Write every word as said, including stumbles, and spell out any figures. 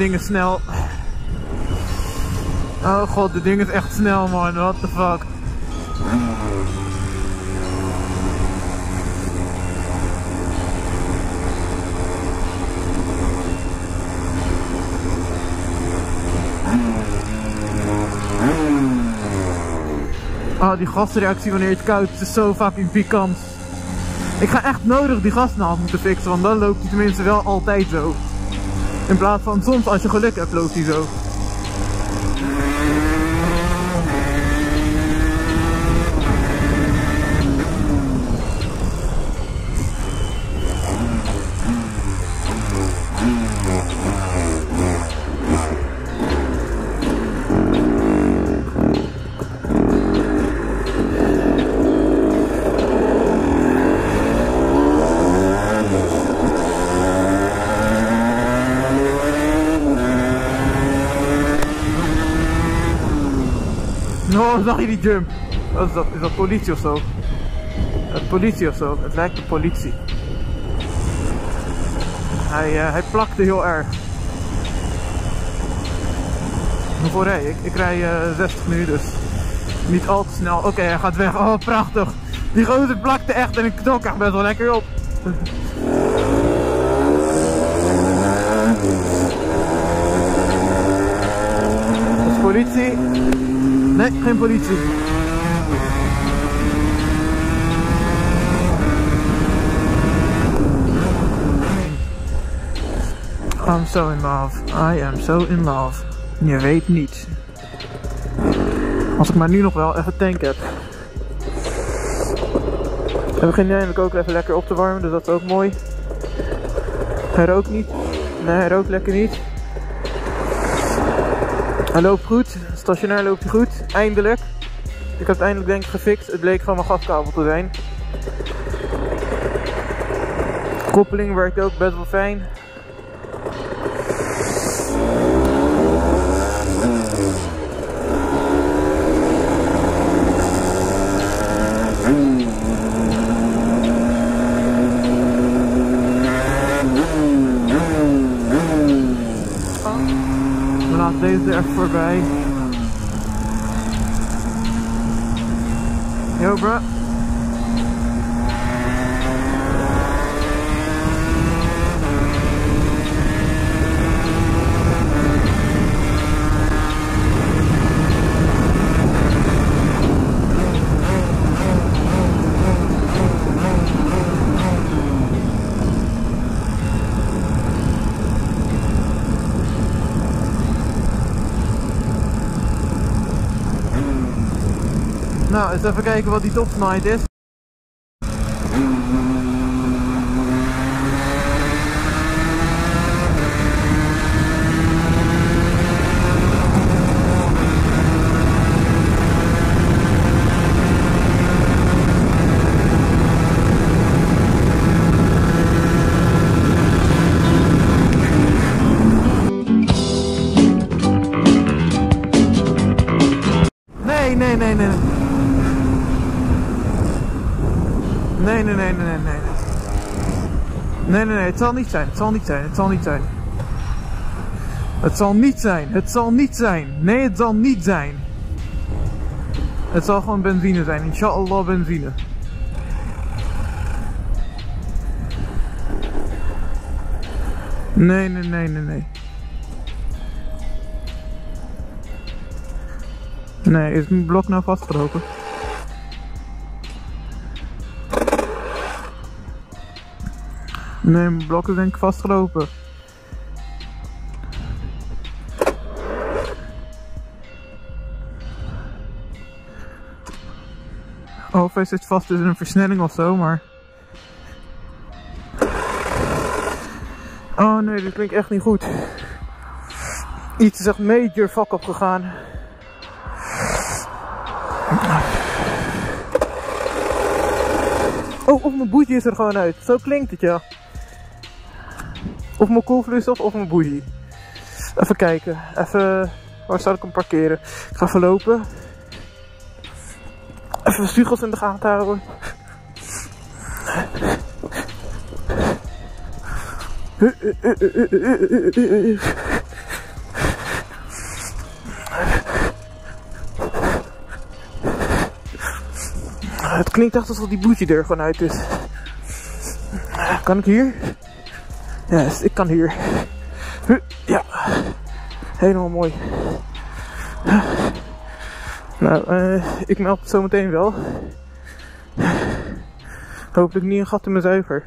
ding is snel. Oh god, dit ding is echt snel, man. What the fuck. Oh, die gasreactie wanneer het koud is, is zo fucking pikant. Ik ga echt nodig die gasnaald moeten fixen, want dan loopt die tenminste wel altijd zo. In plaats van soms als je geluk hebt, loopt die zo. Oh, zag je die jump? Wat is dat? Is dat politie of zo? Het politie of zo? Het lijkt de politie. Hij, uh, hij plakte heel erg. Hoeveel rij ik? Ik rij uh, zestig nu, dus niet al te snel. Oké, okay, hij gaat weg. Oh, prachtig. Die gozer plakte echt en ik knok echt best wel lekker op. Dat is politie. Nee, geen politie. I'm so in love. I am so in love. Je weet niet. Als ik maar nu nog wel even tank heb. We beginnen eigenlijk ook even lekker op te warmen, dus dat is ook mooi. Hij rookt niet. Nee, hij rookt lekker niet. Hij loopt goed, stationair loopt hij goed, eindelijk. Ik had het eindelijk denk ik gefixt, het bleek gewoon mijn gaskabel te zijn. De koppeling werkt ook best wel fijn. Deze echt voorbij. Yo bro. Nou, eens even kijken wat die topsnide is. Nee, nee, nee, nee. Nee, nee, nee, nee, nee, nee. Nee, nee, nee, het zal niet zijn, het zal niet zijn, het zal niet zijn. Het zal niet zijn, het zal niet zijn. Nee, het zal niet zijn. Het zal gewoon benzine zijn, inshallah benzine. Nee, nee, nee, nee, nee. Nee, is mijn blok nou vastgelopen? Nee, mijn blok is denk ik vastgelopen. Of hij zit vast in een versnelling of zo, maar... Oh nee, dit klinkt echt niet goed. Iets is echt major fuck up gegaan. Oh, of mijn boeitje is er gewoon uit. Zo klinkt het, ja. Of mijn koelvloeistof of mijn boeie. Even kijken. Even. Waar zal ik hem parkeren? Ik ga even lopen. Even spiegels in de gaten houden. Het klinkt echt alsof die boeltje er gewoon uit is. Kan ik hier? Ja, yes, ik kan hier. Ja. Helemaal mooi. Nou, uh, ik meld het zo meteen wel. Hopelijk niet een gat in mijn zuiver.